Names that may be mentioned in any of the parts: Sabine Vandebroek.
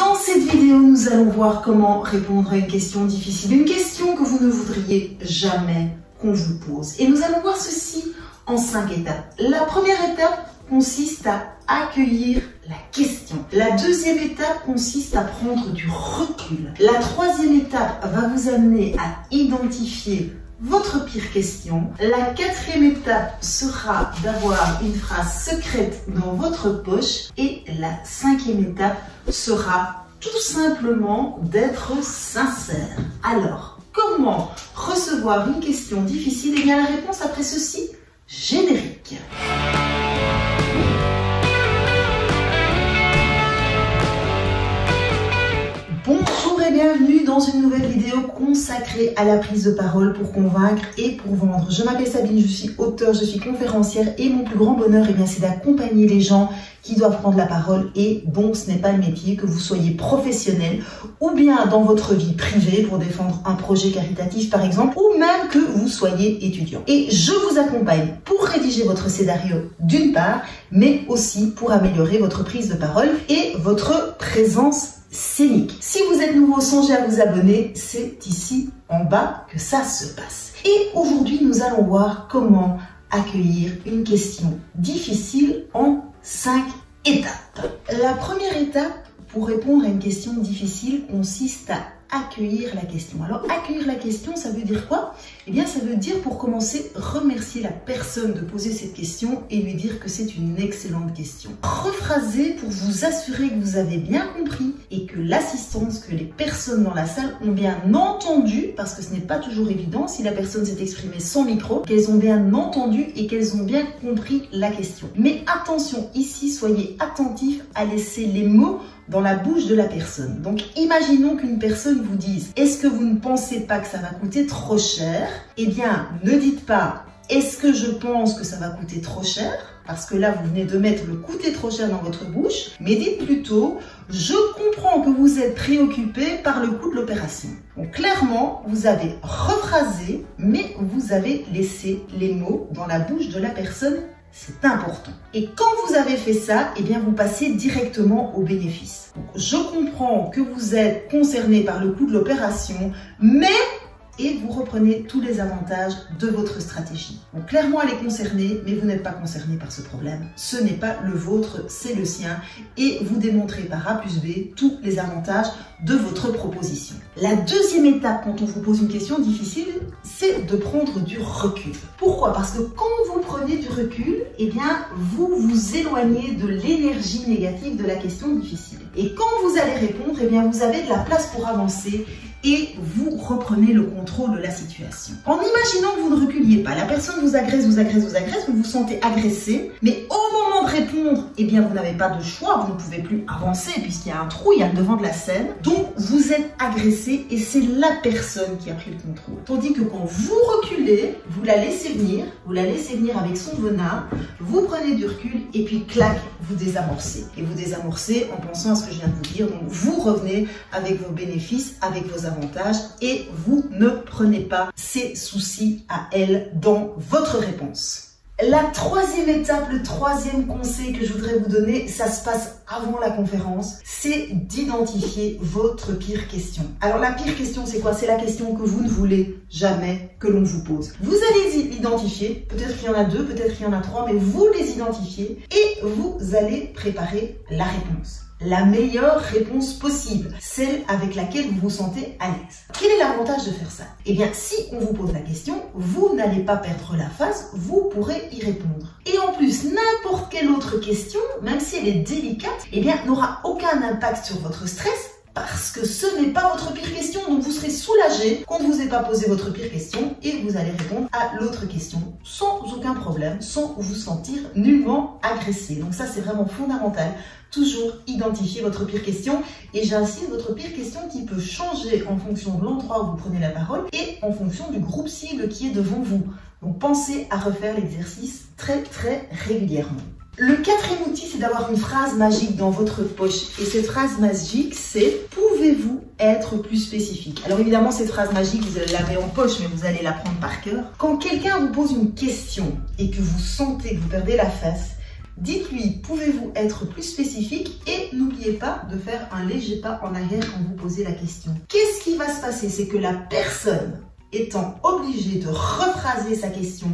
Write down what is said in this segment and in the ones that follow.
Dans cette vidéo, nous allons voir comment répondre à une question difficile, une question que vous ne voudriez jamais qu'on vous pose. Et nous allons voir ceci en 5 étapes. La première étape consiste à accueillir la question. La deuxième étape consiste à prendre du recul. La troisième étape va vous amener à identifier votre pire question. La quatrième étape sera d'avoir une phrase secrète dans votre poche. Et la cinquième étape sera tout simplement d'être sincère. Alors, comment recevoir une question difficile? Eh bien, la réponse après ceci, générique. Bonjour et bienvenue dans une nouvelle vidéo consacrée à la prise de parole pour convaincre et pour vendre. Je m'appelle Sabine, je suis auteure, je suis conférencière et mon plus grand bonheur, eh bien, c'est d'accompagner les gens qui doivent prendre la parole et donc ce n'est pas le métier, que vous soyez professionnel ou bien dans votre vie privée pour défendre un projet caritatif par exemple ou même que vous soyez étudiant. Et je vous accompagne pour rédiger votre scénario d'une part mais aussi pour améliorer votre prise de parole et votre présence scénique. Si vous êtes nouveau, songez à vous abonner, c'est ici en bas que ça se passe. Et aujourd'hui nous allons voir comment accueillir une question difficile en 5 étapes. La première étape pour répondre à une question difficile consiste à accueillir la question. Alors accueillir la question, ça veut dire quoi? Eh bien ça veut dire, pour commencer, remercier la personne de poser cette question et lui dire que c'est une excellente question. Rephraser pour vous assurer que vous avez bien compris et que l'assistance, que les personnes dans la salle ont bien entendu, parce que ce n'est pas toujours évident si la personne s'est exprimée sans micro, qu'elles ont bien entendu et qu'elles ont bien compris la question. Mais attention, ici soyez attentifs à laisser les mots dans la bouche de la personne. Donc imaginons qu'une personne vous dise « Est-ce que vous ne pensez pas que ça va coûter trop cher ?» Eh bien, ne dites pas « Est-ce que je pense que ça va coûter trop cher ?» parce que là, vous venez de mettre le coûter trop cher dans votre bouche, mais dites plutôt « Je comprends que vous êtes préoccupé par le coût de l'opération. » Donc clairement, vous avez rephrasé, mais vous avez laissé les mots dans la bouche de la personne. C'est important. Et quand vous avez fait ça, eh bien vous passez directement au bénéfice. Donc, je comprends que vous êtes concerné par le coût de l'opération, mais... et vous reprenez tous les avantages de votre stratégie. Donc clairement, elle est concernée, mais vous n'êtes pas concerné par ce problème. Ce n'est pas le vôtre, c'est le sien. Et vous démontrez par A plus B tous les avantages de votre proposition. La deuxième étape, quand on vous pose une question difficile, c'est de prendre du recul. Pourquoi? Parce que quand vous prenez du recul, eh bien, vous vous éloignez de l'énergie négative de la question difficile. Et quand vous allez répondre, eh bien, vous avez de la place pour avancer et vous reprenez le contrôle de la situation. En imaginant que vous ne reculiez pas, la personne vous agresse, vous agresse, vous agresse, vous vous sentez agressé, mais au moment de répondre, eh bien vous n'avez pas de choix, vous ne pouvez plus avancer puisqu'il y a un trou, il y a le devant de la scène, donc vous êtes agressé et c'est la personne qui a pris le contrôle. Tandis que quand vous reculez, vous la laissez venir avec son venin, vous prenez du recul et puis clac, vous désamorcez. Et vous désamorcez en pensant à ce que je viens de vous dire, donc vous revenez avec vos bénéfices, avec vos avantages et vous ne prenez pas ces soucis à elle dans votre réponse. La troisième étape, le troisième conseil que je voudrais vous donner, ça se passe avant la conférence, c'est d'identifier votre pire question. Alors la pire question, c'est quoi? C'est la question que vous ne voulez jamais que l'on vous pose. Vous allez l'identifier, peut-être qu'il y en a 2, peut-être qu'il y en a 3, mais vous les identifiez et vous allez préparer la réponse. La meilleure réponse possible, celle avec laquelle vous vous sentez à l'aise. Quel est l'avantage de faire ça? Eh bien, si on vous pose la question, vous n'allez pas perdre la face, vous pourrez y répondre. Et en plus, n'importe quelle autre question, même si elle est délicate, eh bien, n'aura aucun impact sur votre stress, parce que ce n'est pas votre pire question, donc vous serez soulagé qu'on ne vous ait pas posé votre pire question et vous allez répondre à l'autre question sans aucun problème, sans vous sentir nullement agressé. Donc ça, c'est vraiment fondamental. Toujours identifier votre pire question et j'insiste, votre pire question qui peut changer en fonction de l'endroit où vous prenez la parole et en fonction du groupe cible qui est devant vous. Donc pensez à refaire l'exercice très régulièrement. Le quatrième outil, c'est d'avoir une phrase magique dans votre poche. Et cette phrase magique, c'est « Pouvez-vous être plus spécifique ?» Alors évidemment, cette phrase magique, vous allez l'avez en poche, mais vous allez la prendre par cœur. Quand quelqu'un vous pose une question et que vous sentez que vous perdez la face, Dites-lui, pouvez-vous être plus spécifique et n'oubliez pas de faire un léger pas en arrière quand vous posez la question. Qu'est-ce qui va se passer? C'est que la personne, étant obligée de rephraser sa question,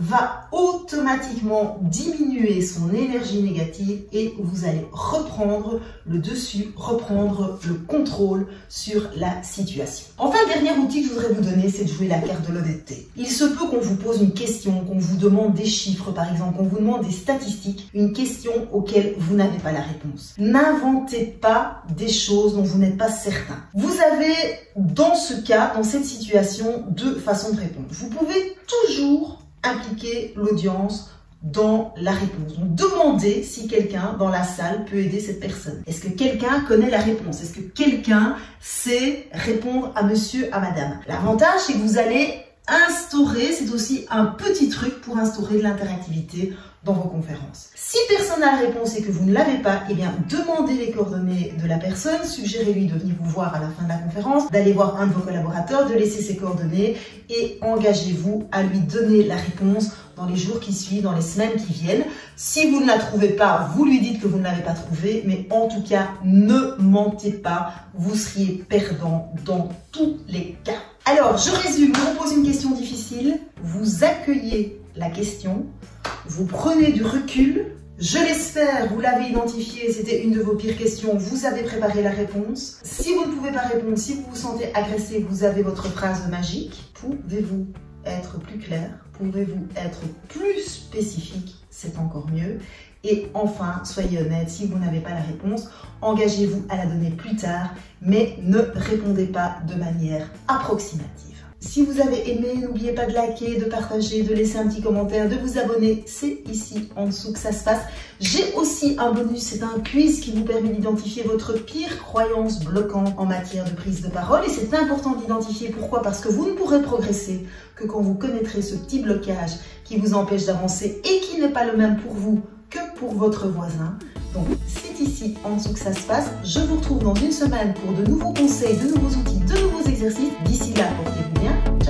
va automatiquement diminuer son énergie négative et vous allez reprendre le dessus, reprendre le contrôle sur la situation. Enfin, le dernier outil que je voudrais vous donner, c'est de jouer la carte de l'honnêteté. Il se peut qu'on vous pose une question, qu'on vous demande des chiffres par exemple, qu'on vous demande des statistiques, une question auquel vous n'avez pas la réponse. N'inventez pas des choses dont vous n'êtes pas certain. Vous avez, dans ce cas, dans cette situation, de façon de répondre. Vous pouvez toujours impliquer l'audience dans la réponse. Donc, demandez si quelqu'un dans la salle peut aider cette personne. Est-ce que quelqu'un connaît la réponse? Est-ce que quelqu'un sait répondre à monsieur, à madame? L'avantage, c'est que vous allez instaurer, c'est aussi un petit truc pour instaurer de l'interactivité dans vos conférences. Si personne n'a la réponse et que vous ne l'avez pas, eh bien, demandez les coordonnées de la personne, suggérez-lui de venir vous voir à la fin de la conférence, d'aller voir un de vos collaborateurs, de laisser ses coordonnées et engagez-vous à lui donner la réponse dans les jours qui suivent, dans les semaines qui viennent. Si vous ne la trouvez pas, vous lui dites que vous ne l'avez pas trouvée, mais en tout cas, ne mentez pas, vous seriez perdant dans tous les cas. Alors, je résume, je vous pose une question difficile, vous accueillez la question, vous prenez du recul, je l'espère, vous l'avez identifié, c'était une de vos pires questions, vous avez préparé la réponse. Si vous ne pouvez pas répondre, si vous vous sentez agressé, vous avez votre phrase magique. Pouvez-vous être plus clair? Pouvez-vous être plus spécifique? C'est encore mieux. Et enfin, soyez honnête, si vous n'avez pas la réponse, engagez-vous à la donner plus tard, mais ne répondez pas de manière approximative. Si vous avez aimé, n'oubliez pas de liker, de partager, de laisser un petit commentaire, de vous abonner. C'est ici en dessous que ça se passe. J'ai aussi un bonus, c'est un quiz qui vous permet d'identifier votre pire croyance bloquante en matière de prise de parole. Et c'est important d'identifier. Pourquoi? Parce que vous ne pourrez progresser que quand vous connaîtrez ce petit blocage qui vous empêche d'avancer et qui n'est pas le même pour vous que pour votre voisin. Donc, c'est ici en dessous que ça se passe. Je vous retrouve dans une semaine pour de nouveaux conseils, de nouveaux outils, de nouveaux exercices. D'ici là, portez-vous bien.